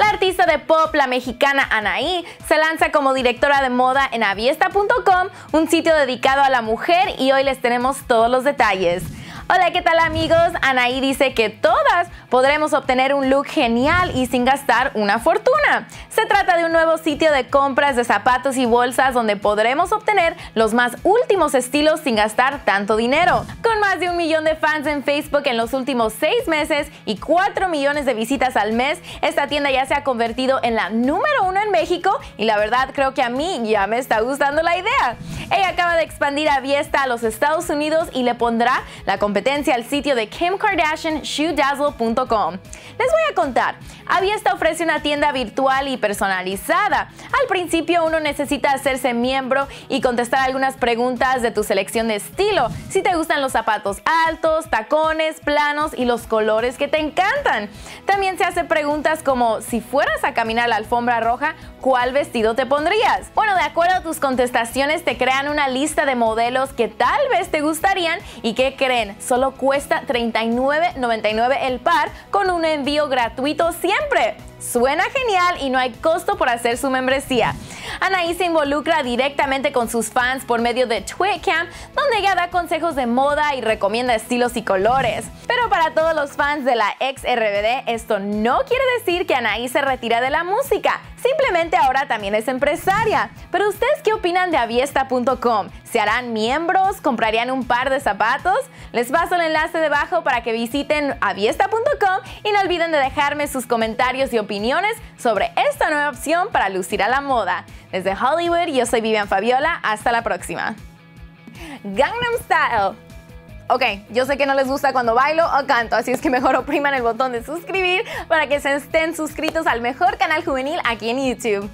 La artista de pop, la mexicana Anahí, se lanza como directora de moda en Aviesta.com, un sitio dedicado a la mujer, y hoy les tenemos todos los detalles. Hola, ¿qué tal amigos? Anahí dice que todas podremos obtener un look genial y sin gastar una fortuna. Se trata de un nuevo sitio de compras de zapatos y bolsas donde podremos obtener los más últimos estilos sin gastar tanto dinero. Con más de 1 millón de fans en Facebook en los últimos 6 meses y 4 millones de visitas al mes, esta tienda ya se ha convertido en la número 1 en México y la verdad creo que a mí ya me está gustando la idea. Ella acaba de expandir Aviesta a los Estados Unidos y le pondrá la competencia al sitio de Kim Kardashian, ShoeDazzle.com. Les voy a contar, Aviesta ofrece una tienda virtual y personalizada. Al principio uno necesita hacerse miembro y contestar algunas preguntas de tu selección de estilo, si te gustan los zapatos altos, tacones, planos y los colores que te encantan. También se hace preguntas como, si fueras a caminar la alfombra roja, ¿cuál vestido te pondrías? Bueno, de acuerdo a tus contestaciones te crean una lista de modelos que tal vez te gustarían y que creen, solo cuesta $39.99 el par con un envío gratuito siempre. Suena genial y no hay costo por hacer su membresía. Anahí se involucra directamente con sus fans por medio de Twitcam, donde ella da consejos de moda y recomienda estilos y colores. Pero para todos los fans de la ex RBD, esto no quiere decir que Anahí se retira de la música. Simplemente ahora también es empresaria. Pero ¿ustedes qué opinan de Aviesta.com? ¿Se harán miembros? ¿Comprarían un par de zapatos? Les paso el enlace debajo para que visiten Aviesta.com y no olviden de dejarme sus comentarios y opiniones sobre esta nueva opción para lucir a la moda. Desde Hollywood, yo soy Vivian Fabiola. Hasta la próxima. Gangnam Style. Ok, yo sé que no les gusta cuando bailo o canto, así es que mejor opriman el botón de suscribir para que se estén suscritos al mejor canal juvenil aquí en YouTube.